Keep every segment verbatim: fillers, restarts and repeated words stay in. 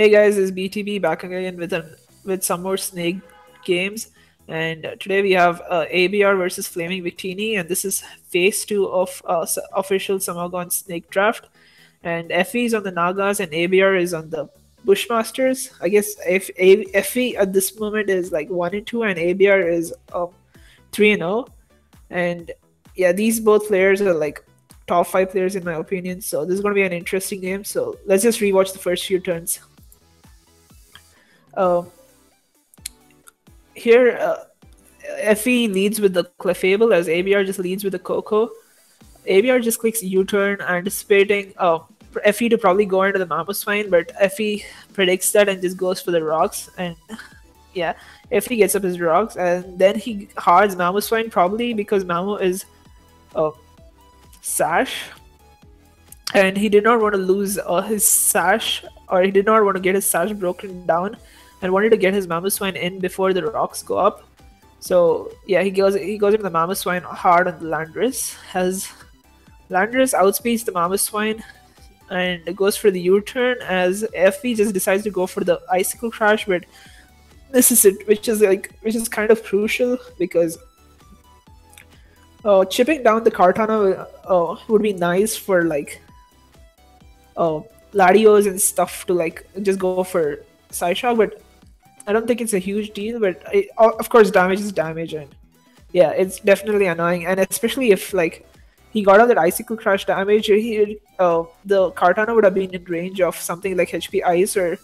Hey guys, it's B T B back again with an, with some more Snake games, and today we have uh, A B R versus Flaming Victini, and this is phase two of uh, official Summogon Snake Draft. And F E is on the Nagas and A B R is on the Bushmasters. I guess if F E at this moment is like one and two, and A B R is um three and zero. And yeah, these both players are like top five players in my opinion. So this is gonna be an interesting game. So let's just rewatch the first few turns. Um, here, uh, F E leads with the Clefable as A B R just leads with the Coco. A B R just clicks U-turn, anticipating uh, F E to probably go into the Mamoswine, but F E predicts that and just goes for the Rocks. And yeah, F E gets up his Rocks, and then he hards Mamoswine probably because Mamo is uh, Sash. And he did not want to lose uh, his Sash, or he did not want to get his Sash broken down, and wanted to get his Mamoswine in before the Rocks go up. So yeah, he goes he goes into the Mamoswine hard on the Landris. Has Landris outspeeds the Mamoswine and goes for the U-turn as F E just decides to go for the Icicle Crash, but this is it, which is like which is kind of crucial because uh, chipping down the Kartana uh, would be nice for like uh, Latios and stuff to like just go for Psyshock, but I don't think it's a huge deal, but it, of course damage is damage, and yeah, it's definitely annoying, and especially if like he got out that Icicle Crash damage, he, uh, the Kartana would have been in range of something like H P Ice or,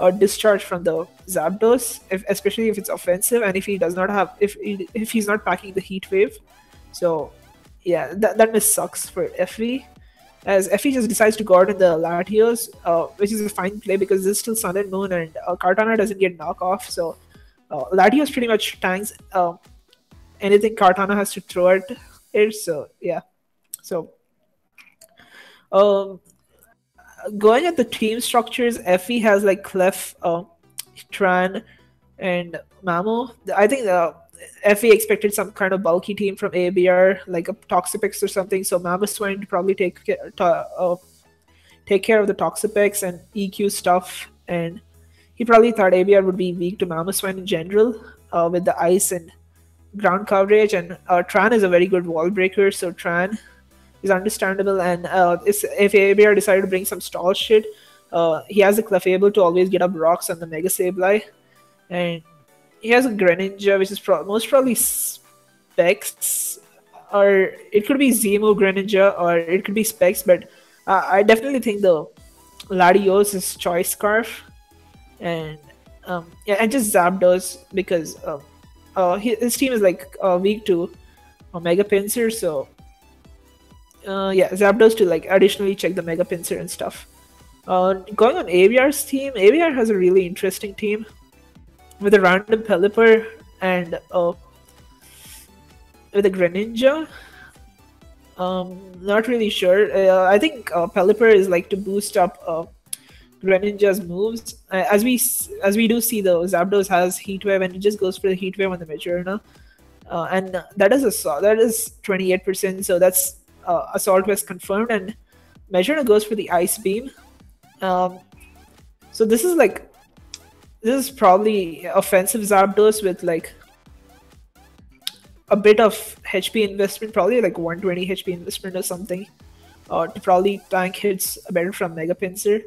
or Discharge from the Zapdos, if, especially if it's offensive, and if he does not have, if, if he's not packing the Heat Wave. So yeah, that, that miss sucks for Effie. As F E just decides to guard in the Latios, uh, which is a fine play because this is still Sun and Moon, and uh, Kartana doesn't get knockoff, so uh, Latios pretty much tanks uh, anything Kartana has to throw at it. So yeah, so um, going at the team structures, F E has like Clef, uh, Tran, and Mamo. I think the F E expected some kind of bulky team from A B R, like a Toxapex or something, so Mamoswine to probably take care, to, uh, take care of the Toxapex and E Q stuff, and he probably thought A B R would be weak to Mamoswine in general uh, with the ice and ground coverage, and uh, Tran is a very good wall breaker, so Tran is understandable, and uh, if A B R decided to bring some stall shit, uh, he has a Clefable to always get up Rocks on the Mega Sableye, and he has a Greninja, which is pro most probably Specs, or it could be Z-move Greninja, or it could be Specs, but uh, I definitely think the Latios is Choice Scarf, and um, yeah, and just Zapdos, because uh, uh, his team is like uh, weak to uh, Mega Pinsir, so uh, yeah, Zapdos to like additionally check the Mega Pinsir and stuff. Uh, going on A B R's team, A B R has a really interesting team with a random Pelipper and uh, with a Greninja. Um, not really sure. Uh, I think uh, Pelipper is like to boost up uh, Greninja's moves. Uh, as we as we do see, though, Zapdos has Heat Wave and it just goes for the Heat Wave on the Magearna, uh, and that is a that is twenty-eight percent. So that's uh, Assault Vest confirmed, and Magearna goes for the Ice Beam. Um, so this is like. This is probably offensive Zapdos with like a bit of H P investment, probably like one twenty H P investment or something, or uh, to probably tank hits better from Mega Pinsir,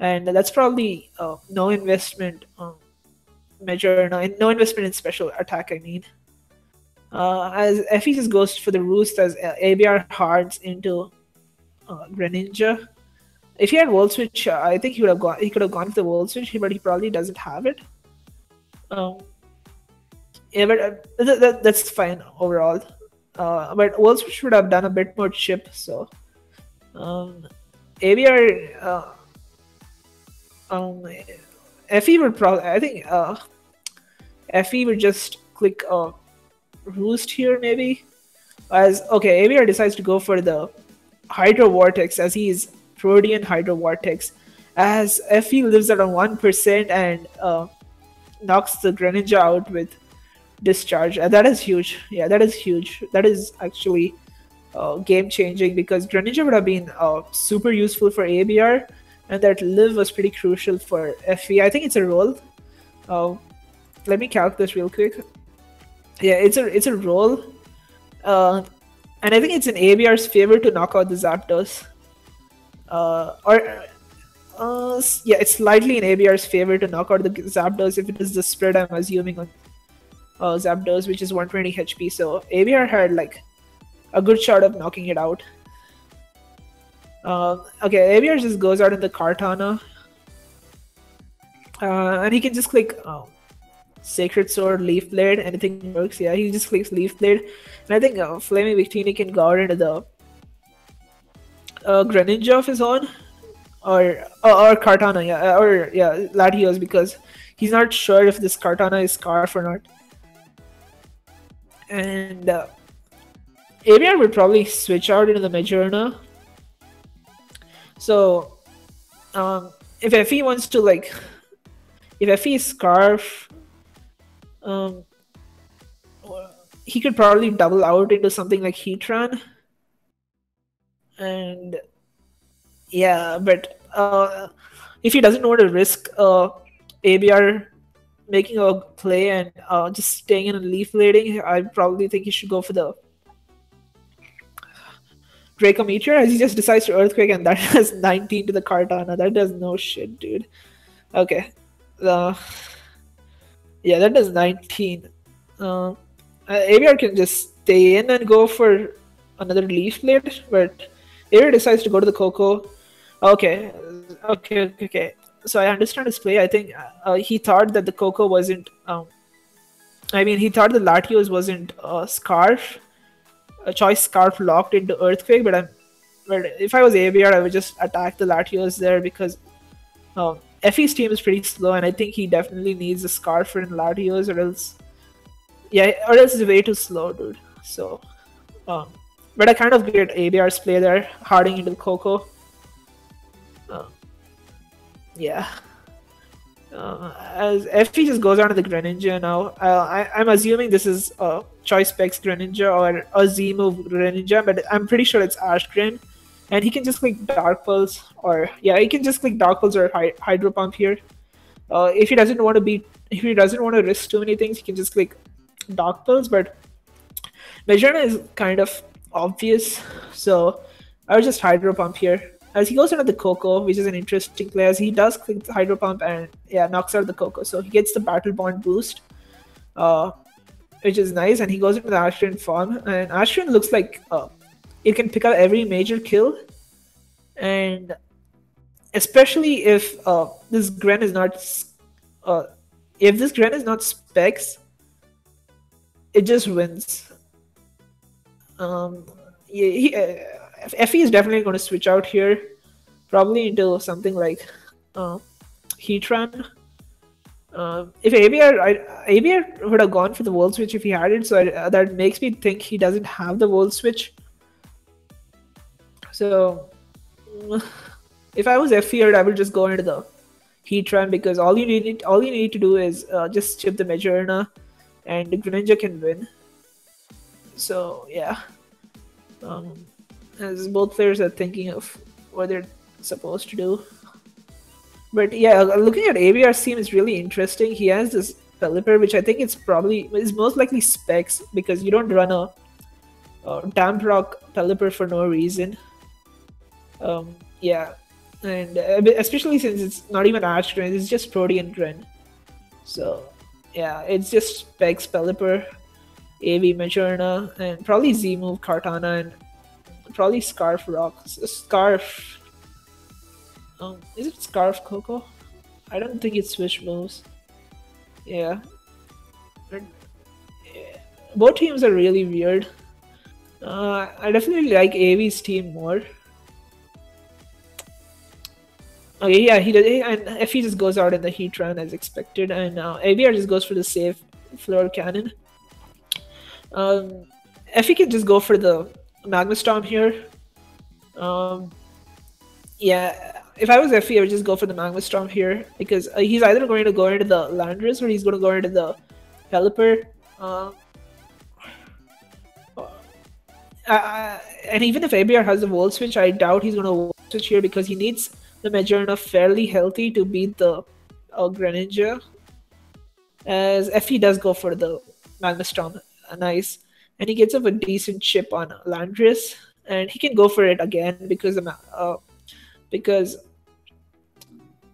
and that's probably uh, no investment um, measure, no, no investment in special attack. I mean, uh, as Effie just goes for the Roost as A B R hards into uh, Greninja. If he had Volt Switch, uh, I think he would have gone. He could have gone for the Volt Switch, but he probably doesn't have it. Um, yeah, but uh, th th that's fine overall. Uh, but Volt Switch would have done a bit more chip. So, um, A B R, uh, um, F E would probably. I think uh, F E would just click uh, Roost here maybe. As okay, A B R decides to go for the Hydro Vortex as he is Protean Hydro Vortex as F E lives at a one percent and uh, knocks the Greninja out with Discharge. And that is huge. Yeah, that is huge. That is actually uh, game changing because Greninja would have been uh, super useful for A B R and that live was pretty crucial for F E. I think it's a roll. Oh, let me calc this real quick. Yeah, it's a it's a roll, uh, and I think it's in A B R's favor to knock out the Zapdos. Uh, or uh, yeah, it's slightly in A B R's favor to knock out the Zapdos if it is the spread I'm assuming on uh, Zapdos, which is one twenty H P. So A B R had like a good shot of knocking it out. Uh, okay, A B R just goes out in the Kartana, uh, and he can just click oh, Sacred Sword, Leaf Blade, anything works. Yeah, he just clicks Leaf Blade, and I think uh, Flaming Victini can go out into the uh, Greninja of his own, or uh, or Kartana, yeah, or yeah, Latios, because he's not sure if this Kartana is Scarf or not, and uh, A B R would probably switch out into the Magearna. So, um, if Effie wants to, like, if Effie is Scarf, um, he could probably double out into something like Heatran. And, yeah, but uh, if he doesn't want to risk uh, A B R making a play and uh, just staying in a leaf blading, I probably think he should go for the Draco Meteor, as he just decides to Earthquake, and that has nineteen to the Kartana. That does no shit, dude. Okay. Uh, yeah, that does nineteen. Uh, A B R can just stay in and go for another Leaf Blade, but A B R decides to go to the Coco. Okay. Okay, okay, okay. So I understand his play. I think uh, he thought that the Coco wasn't... Um, I mean, he thought the Latios wasn't uh, Scarf. A choice Scarf locked into Earthquake, but I'm, but if I was A B R, I would just attack the Latios there, because um, Effie's team is pretty slow, and I think he definitely needs a Scarf for Latios, or else, yeah, or else it's way too slow, dude. So, um, but I kind of get A B R's play there, harding into Coco. Uh, yeah, uh, as Effie just goes on to the Greninja now. Uh, I, I'm assuming this is uh. Choice Specs Greninja or a Z-move Greninja, but I'm pretty sure it's Ash-Gren, and he can just click Dark Pulse, or yeah, he can just click Dark Pulse or Hy Hydro Pump here. Uh, if he doesn't want to be, if he doesn't want to risk too many things, he can just click Dark Pulse. But Magearna is kind of obvious, so I would just Hydro Pump here. As he goes into the Coco, which is an interesting play, as he does click the Hydro Pump and yeah, knocks out the Coco, so he gets the Battle Bond boost. Uh, Which is nice, and he goes into the Ash-Gren form, and Ash-Gren looks like uh, it can pick up every major kill, and especially if uh, this Gren is not, uh, if this Gren is not Specs, it just wins. Um, yeah, he, uh, F E is definitely going to switch out here, probably into something like uh, Heatran. Um, if A B R, I, A B R would have gone for the Volt Switch if he had it, so I, uh, that makes me think he doesn't have the Volt Switch. So, if I was F E, I would just go into the Heatran, because all you need, all you need to do is uh, just chip the Magearna, and the Greninja can win. So yeah, um, as both players are thinking of what they're supposed to do. But yeah, looking at A B R's team is really interesting. He has this Pelipper, which I think it's probably is most likely Specs, because you don't run a uh, Damp Rock Pelipper for no reason. Um, yeah, and uh, especially since it's not even Ash-Gren, it's just Protean Gren. So yeah, it's just Specs, Pelipper, A B Magearna, and probably Z-move Kartana, and probably Scarf Rocks, Scarf. Um, is it Scarf Coco? I don't think it's switch moves. Yeah. yeah. Both teams are really weird. Uh, I definitely like A V's team more. Okay, yeah, he does, and Effie just goes out in the Heatran as expected, and uh, A B R just goes for the safe floor cannon. Um, Effie can just go for the Magma Storm here. Um, yeah. If I was F E, I would just go for the Magma Storm here, because uh, he's either going to go into the Landris, or he's going to go into the Pelipper. Uh, uh, and even if A B R has the Volt Switch, I doubt he's going to Volt Switch here, because he needs the Magearna fairly healthy to beat the uh, Greninja, as Effie does go for the Magma Storm. Nice. And he gets up a decent chip on Landris, and he can go for it again because the uh, because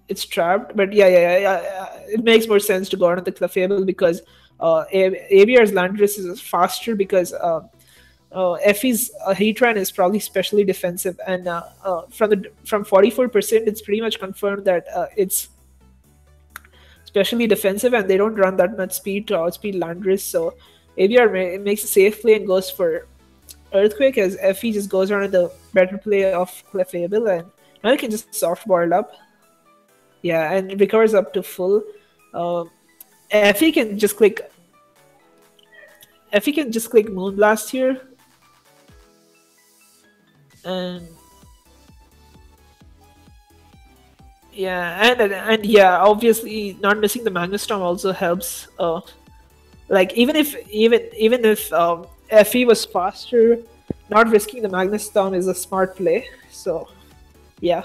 it's trapped. But yeah, yeah, yeah, yeah, it makes more sense to go on the Clefable because uh, A B R's Landris is faster because uh, uh, Effie's uh, Heatran is probably specially defensive, and uh, uh, from the from forty-four percent, it's pretty much confirmed that uh, it's specially defensive, and they don't run that much speed to outspeed Landris, so. A B R makes a safe play and goes for Earthquake, as Effie just goes around the better play of Clefable, and now he can just soft ball up. Yeah, and it recovers up to full. Um, Effie can just click. Effie can just click Moonblast here, and yeah, and and, and yeah, obviously not missing the Magma Storm also helps. Uh, Like even if even even if um, F E was faster, not risking the Magma Storm is a smart play. So, yeah.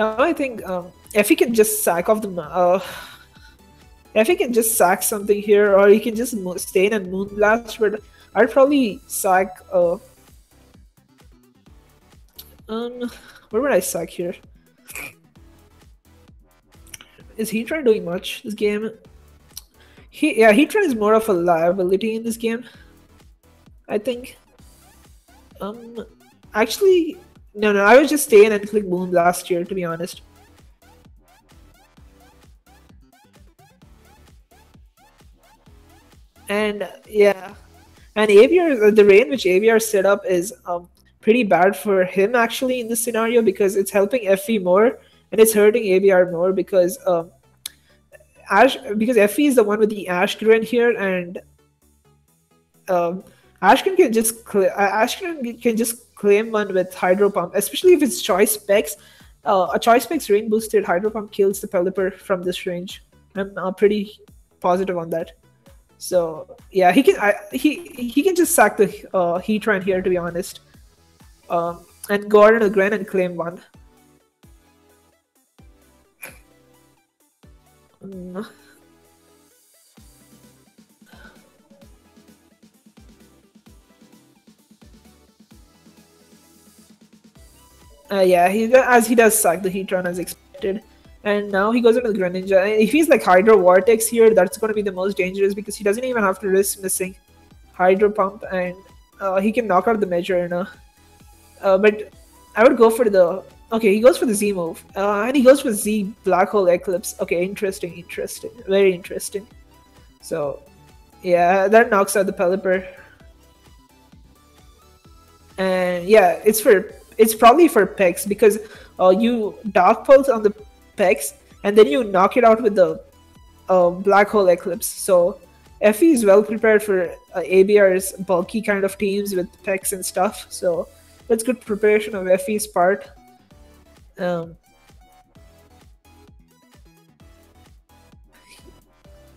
Now I think um, F E can just sack off the. Uh, F E can just sack something here, or he can just stay in and Moonblast. But I'd probably sack. Uh, um, where would I sack here? Is Heatran doing much this game? He, yeah, Heatran is more of a liability in this game, I think. Um, actually, no, no, I would just stay in and click Moonblast here, to be honest. And yeah, and A B R, the rain which A B R set up is um pretty bad for him actually in this scenario, because it's helping F E more and it's hurting A B R more, because um, Ash because Effie is the one with the Ash-Gren here, and um, Ash-Gren can just Ash-Gren can just claim one with Hydro Pump, especially if it's Choice Specs. Uh, a Choice Specs rain boosted Hydro Pump kills the Pelipper from this range. I'm uh, pretty positive on that. So yeah, he can I, he he can just sack the uh, Heatran here, to be honest, um, and go out on a Gren and claim one. Uh, yeah, he as he does sack the Heatran as expected, and now he goes into the Greninja. And if he's like Hydro Vortex here, that's going to be the most dangerous, because he doesn't even have to risk missing Hydro Pump, and uh, he can knock out the Magearna. Uh, but I would go for the. Okay, he goes for the Z-move, uh, and he goes for Z Black Hole Eclipse. Okay, interesting, interesting, very interesting. So, yeah, that knocks out the Pelipper, and yeah, it's for it's probably for Pecs, because uh, you Dark Pulse on the Pecs, and then you knock it out with the uh, Black Hole Eclipse. So, F E is well prepared for uh, A B R's bulky kind of teams with Pecs and stuff. So, that's good preparation of F E's part. Um,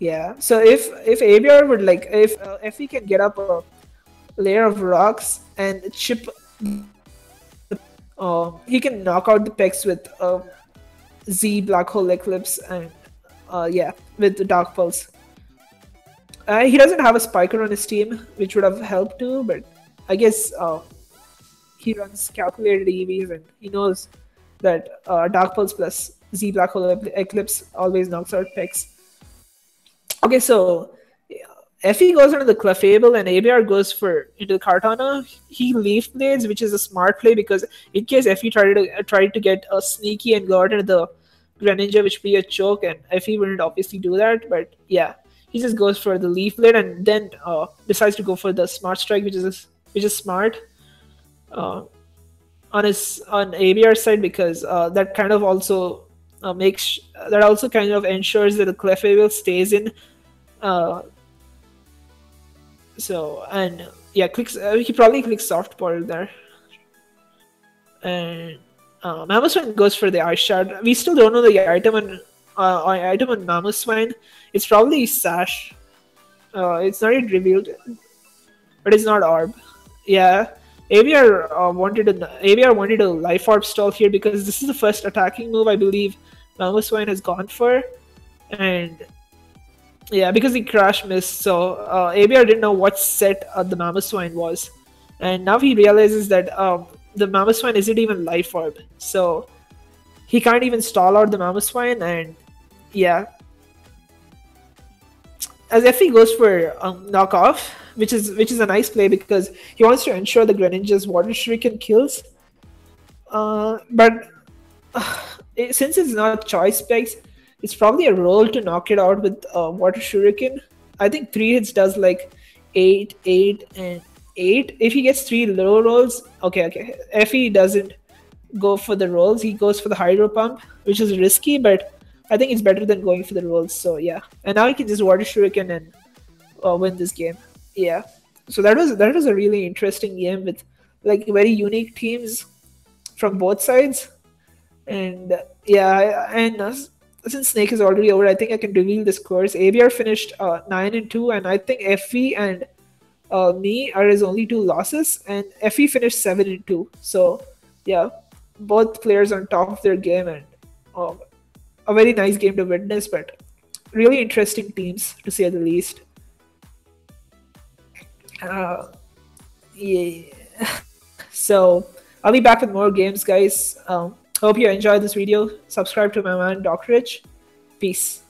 yeah, so if if A B R would like if uh, if he can get up a layer of rocks and chip, uh, he can knock out the Pecs with uh, Z Black Hole Eclipse, and uh, yeah, with the Dark Pulse. Uh, he doesn't have a Spiker on his team, which would have helped too, but I guess uh, he runs calculated E Vs and he knows that uh, Dark Pulse plus Z Black Hole Eclipse always knocks out Pecs. Okay, so F E goes into the Clefable, and A B R goes for into the Kartana. He Leaf Blades, which is a smart play, because in case F E tried to uh, tried to get a uh, sneaky and go out into the Greninja, which would be a choke, and F E wouldn't obviously do that. But yeah, he just goes for the Leaf Blade, and then uh, decides to go for the Smart Strike, which is which is smart. Uh, On his on A B R side, because uh, that kind of also uh, makes that also kind of ensures that the Clefable stays in. Uh, so and yeah, clicks. Uh, he probably clicks softball there, and uh, Mamoswine goes for the Ice Shard. We still don't know the item on uh, item on Mamoswine. It's probably Sash. Uh, it's not yet revealed, but it's not Orb. Yeah. A B R uh, wanted a A B R wanted a Life Orb stall here because this is the first attacking move I believe Mamoswine has gone for, and yeah, because he crash missed, so uh, A B R didn't know what set uh, the Mamoswine was, and now he realizes that um, the Mamoswine isn't even Life Orb, so he can't even stall out the Mamoswine, and yeah. As Effie goes for um, knockoff, which is which is a nice play because he wants to ensure the Greninja's Water Shuriken kills. Uh, but uh, it, since it's not choice specs, it's probably a roll to knock it out with uh, Water Shuriken. I think three hits does like eight, eight, and eight. If he gets three low rolls, okay, okay. Effie doesn't go for the rolls. He goes for the Hydro Pump, which is risky, but I think it's better than going for the rolls, so yeah. And now he can just Water Shuriken and uh, win this game. Yeah. So that was that was a really interesting game with like very unique teams from both sides. And uh, yeah, and uh, since Snake is already over, I think I can reveal the scores. A B R finished uh, nine and two, and I think F E and uh, me are his only two losses. And F E finished seven and two. So yeah, both players on top of their game, and um, a very nice game to witness, but really interesting teams to say the least. Uh, yeah. So I'll be back with more games, guys. Um, hope you enjoyed this video. Subscribe to my man Doc Rich. Peace.